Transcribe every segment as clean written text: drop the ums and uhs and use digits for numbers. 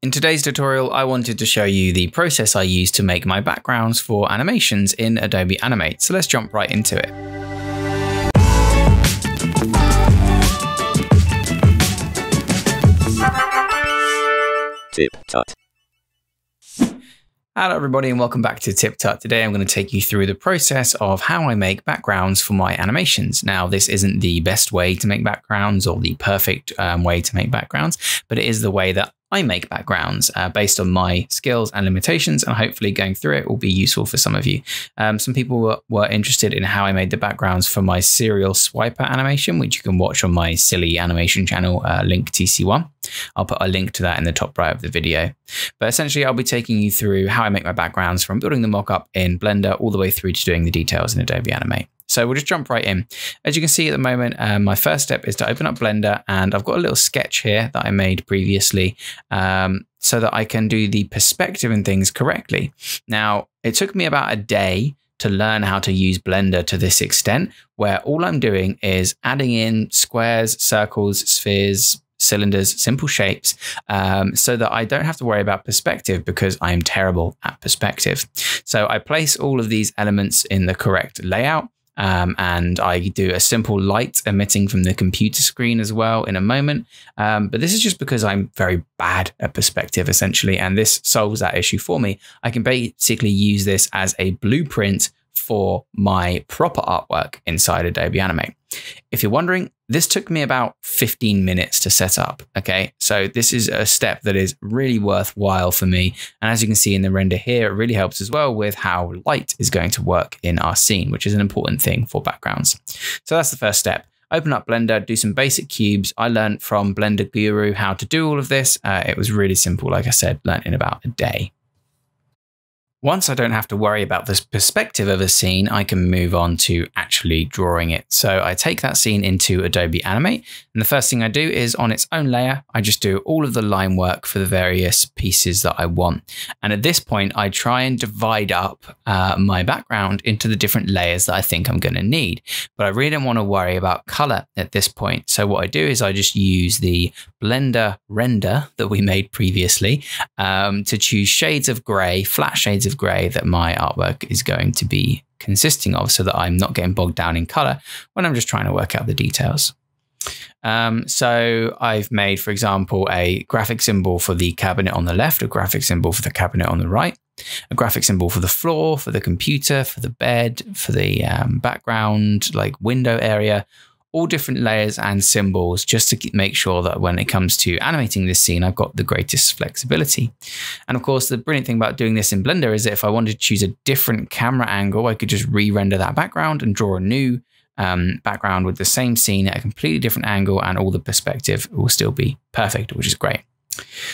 In today's tutorial, I wanted to show you the process I use to make my backgrounds for animations in Adobe Animate, so let's jump right into it. TipTut. Hello everybody and welcome back to TipTut. Today I'm going to take you through the process of how I make backgrounds for my animations. Now this isn't the best way to make backgrounds or the perfect way to make backgrounds, but it is the way that I make backgrounds based on my skills and limitations, and hopefully going through it will be useful for some of you. Some people were interested in how I made the backgrounds for my serial swiper animation, which you can watch on my silly animation channel, LinkTC1. I'll put a link to that in the top right of the video. But essentially, I'll be taking you through how I make my backgrounds from building the mock-up in Blender all the way through to doing the details in Adobe Animate. So we'll just jump right in. As you can see at the moment, my first step is to open up Blender, and I've got a little sketch here that I made previously so that I can do the perspective and things correctly. Now, it took me about a day to learn how to use Blender to this extent, where all I'm doing is adding in squares, circles, spheres, cylinders, simple shapes, so that I don't have to worry about perspective because I'm terrible at perspective. So I place all of these elements in the correct layout. And I do a simple light emitting from the computer screen as well in a moment. But this is just because I'm very bad at perspective, essentially, and this solves that issue for me. I can basically use this as a blueprint for my proper artwork inside Adobe Animate. If you're wondering, this took me about 15 minutes to set up, okay? So this is a step that is really worthwhile for me. And as you can see in the render here, it really helps as well with how light is going to work in our scene, which is an important thing for backgrounds. So that's the first step. Open up Blender, do some basic cubes. I learned from Blender Guru how to do all of this. It was really simple, like I said, learned in about a day. Once I don't have to worry about this perspective of a scene, I can move on to actually drawing it. So I take that scene into Adobe Animate, and the first thing I do is on its own layer, I just do all of the line work for the various pieces that I want. And at this point, I try and divide up my background into the different layers that I think I'm going to need. But I really don't want to worry about color at this point. So what I do is I just use the Blender render that we made previously to choose shades of gray, flat shades of gray that my artwork is going to be consisting of, so that I'm not getting bogged down in color when I'm just trying to work out the details. So I've made, for example, a graphic symbol for the cabinet on the left, a graphic symbol for the cabinet on the right, a graphic symbol for the floor, for the computer, for the bed, for the background, like window area, all different layers and symbols, just to make sure that when it comes to animating this scene, I've got the greatest flexibility. And of course, the brilliant thing about doing this in Blender is that if I wanted to choose a different camera angle, I could just re-render that background and draw a new background with the same scene at a completely different angle, and all the perspective will still be perfect, which is great.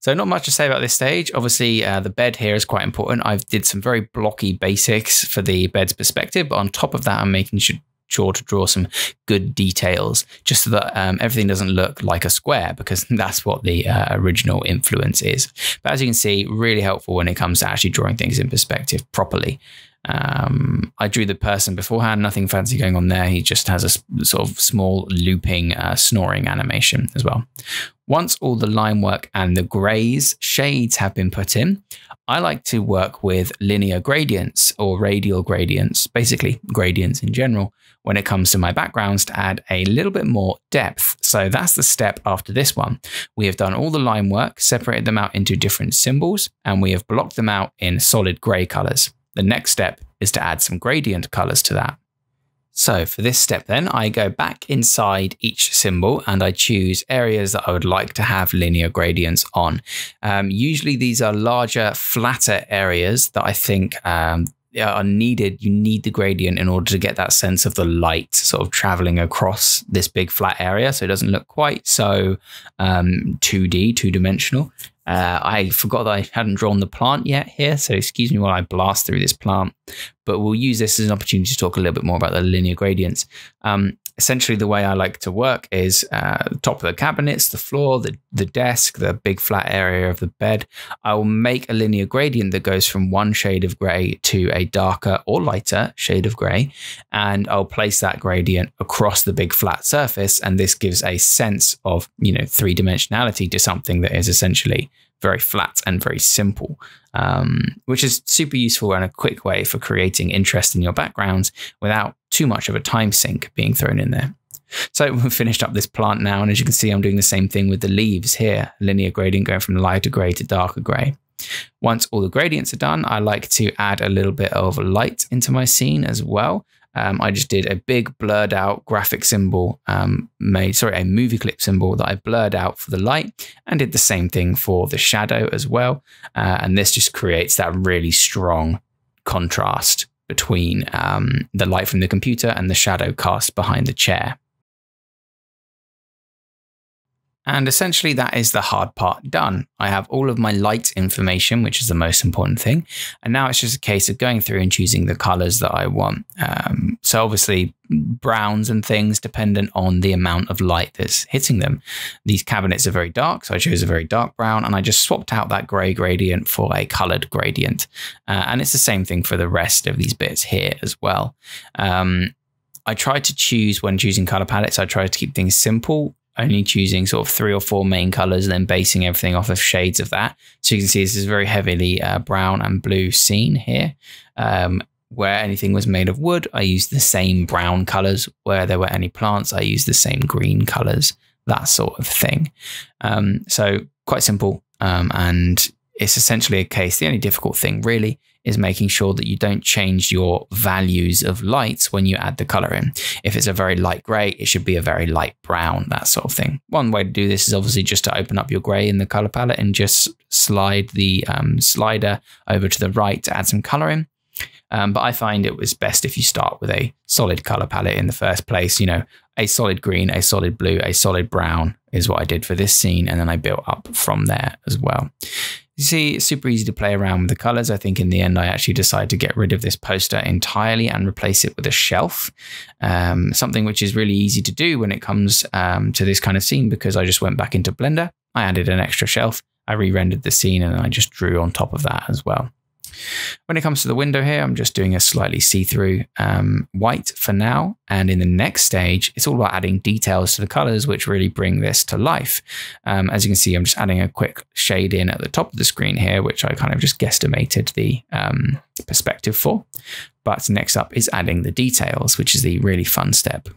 So not much to say about this stage. Obviously, the bed here is quite important. I've did some very blocky basics for the bed's perspective, but on top of that, I'm making sure to draw some good details just so that everything doesn't look like a square, because that's what the original influence is. But as you can see, really helpful when it comes to actually drawing things in perspective properly. I drew the person beforehand, nothing fancy going on there. He just has a sort of small looping snoring animation as well. Once all the line work and the grays, shades have been put in, I like to work with linear gradients or radial gradients, basically gradients in general, when it comes to my backgrounds to add a little bit more depth. So that's the step after this one. We have done all the line work, separated them out into different symbols, and we have blocked them out in solid gray colors. The next step is to add some gradient colors to that. So for this step then, I go back inside each symbol and I choose areas that I would like to have linear gradients on. Usually these are larger, flatter areas that I think are needed. You need the gradient in order to get that sense of the light sort of traveling across this big flat area, so it doesn't look quite so 2D, two-dimensional. I forgot that I hadn't drawn the plant yet here, so excuse me while I blast through this plant, but we'll use this as an opportunity to talk a little bit more about the linear gradients. Essentially, the way I like to work is top of the cabinets, the floor, the desk, the big flat area of the bed. I will make a linear gradient that goes from one shade of gray to a darker or lighter shade of gray, and I'll place that gradient across the big flat surface, and this gives a sense of, you know, three-dimensionality to something that is essentially very flat and very simple, which is super useful and a quick way for creating interest in your backgrounds without too much of a time sink being thrown in there. So we've finished up this plant now, and as you can see, I'm doing the same thing with the leaves here, linear gradient going from lighter gray to darker gray. Once all the gradients are done, I like to add a little bit of light into my scene as well. I just did a big blurred out graphic symbol, a movie clip symbol that I blurred out for the light, and did the same thing for the shadow as well. And this just creates that really strong contrast between the light from the computer and the shadow cast behind the chair. And essentially that is the hard part done. I have all of my light information, which is the most important thing. And now it's just a case of going through and choosing the colors that I want. So obviously browns and things dependent on the amount of light that's hitting them. These cabinets are very dark, so I chose a very dark brown, and I just swapped out that gray gradient for a colored gradient. And it's the same thing for the rest of these bits here as well. I tried to choose, when choosing color palettes, I tried to keep things simple, only choosing sort of 3 or 4 main colors and then basing everything off of shades of that. So you can see this is very heavily brown and blue scene here. Where anything was made of wood, I used the same brown colors. Where there were any plants, I used the same green colors, that sort of thing. So quite simple. And it's essentially a case, the only difficult thing really is making sure that you don't change your values of lights when you add the color in. If it's a very light gray, it should be a very light brown, that sort of thing. One way to do this is obviously just to open up your gray in the color palette and just slide the slider over to the right to add some color in. But I find it was best if you start with a solid color palette in the first place, you know, a solid green, a solid blue, a solid brown is what I did for this scene. And then I built up from there as well. You see, it's super easy to play around with the colors. I think in the end, I actually decided to get rid of this poster entirely and replace it with a shelf, something which is really easy to do when it comes to this kind of scene, because I just went back into Blender. I added an extra shelf. I re-rendered the scene and I just drew on top of that as well. When it comes to the window here, I'm just doing a slightly see-through white for now. And in the next stage, it's all about adding details to the colors, which really bring this to life. As you can see, I'm just adding a quick shade in at the top of the screen here, which I kind of just guesstimated the perspective for. But next up is adding the details, which is the really fun step.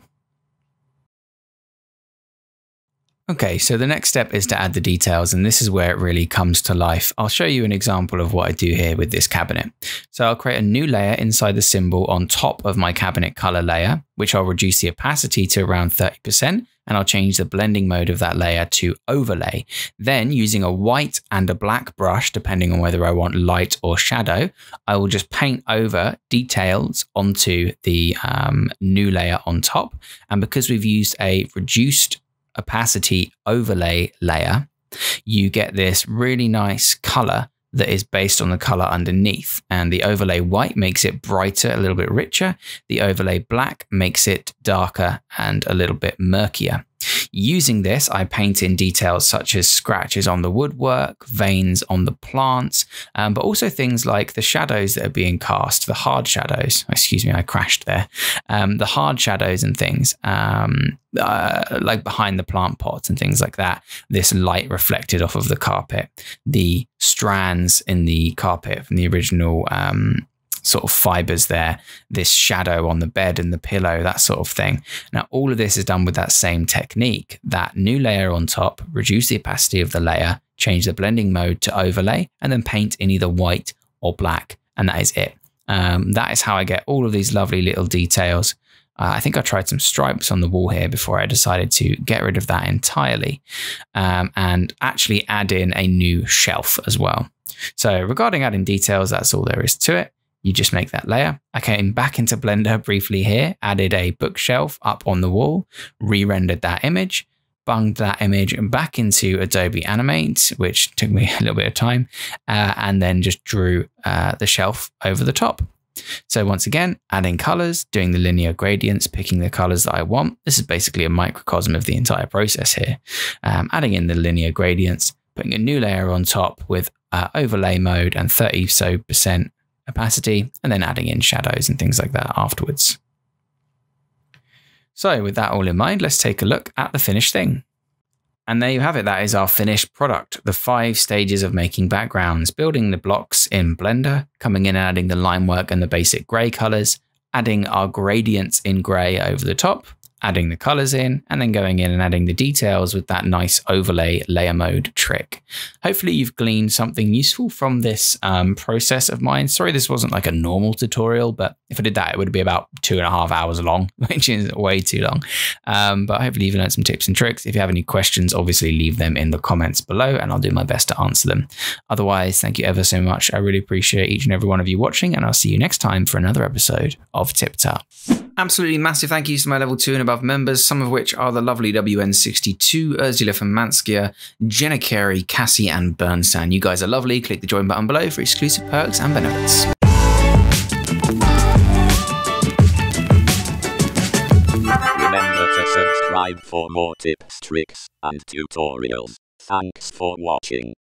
Okay, so the next step is to add the details, and this is where it really comes to life. I'll show you an example of what I do here with this cabinet. So I'll create a new layer inside the symbol on top of my cabinet color layer, which I'll reduce the opacity to around 30%, and I'll change the blending mode of that layer to overlay. Then using a white and a black brush, depending on whether I want light or shadow, I will just paint over details onto the new layer on top. And because we've used a reduced opacity overlay layer, you get this really nice color that is based on the color underneath. And the overlay white makes it brighter, a little bit richer. The overlay black makes it darker and a little bit murkier. Using this, I paint in details such as scratches on the woodwork, veins on the plants, but also things like the shadows that are being cast, the hard shadows. Excuse me, I crashed there. The hard shadows and things like behind the plant pots and things like that. This light reflected off of the carpet, the strands in the carpet from the original sort of fibers there, this shadow on the bed and the pillow, that sort of thing. Now, all of this is done with that same technique, that new layer on top, reduce the opacity of the layer, change the blending mode to overlay, and then paint in either white or black. And that is it. That is how I get all of these lovely little details. I think I tried some stripes on the wall here before I decided to get rid of that entirely and actually add in a new shelf as well. So regarding adding details, that's all there is to it. You just make that layer. I came back into Blender briefly here, added a bookshelf up on the wall, re-rendered that image, bunged that image back into Adobe Animate, which took me a little bit of time, and then just drew the shelf over the top. So once again, adding colors, doing the linear gradients, picking the colors that I want. This is basically a microcosm of the entire process here. Adding in the linear gradients, putting a new layer on top with overlay mode and 30% opacity, and then adding in shadows and things like that afterwards. So with that all in mind, let's take a look at the finished thing. And there you have it. That is our finished product. The 5 stages of making backgrounds, building the blocks in Blender, coming in and adding the line work and the basic gray colors, adding our gradients in gray over the top, adding the colors in, and then going in and adding the details with that nice overlay layer mode trick. Hopefully you've gleaned something useful from this process of mine. Sorry, this wasn't like a normal tutorial, but if I did that, it would be about 2.5 hours long, which is way too long. But hopefully you've learned some tips and tricks. If you have any questions, obviously leave them in the comments below and I'll do my best to answer them. Otherwise, thank you ever so much. I really appreciate each and every one of you watching, and I'll see you next time for another episode of TipTut. Absolutely massive thank yous to my level 2 and above members, some of which are the lovely WN62, Ursula from Manskia, Jenna Carey, Cassie and Bernsan. You guys are lovely. Click the join button below for exclusive perks and benefits. Remember to subscribe for more tips, tricks and tutorials. Thanks for watching.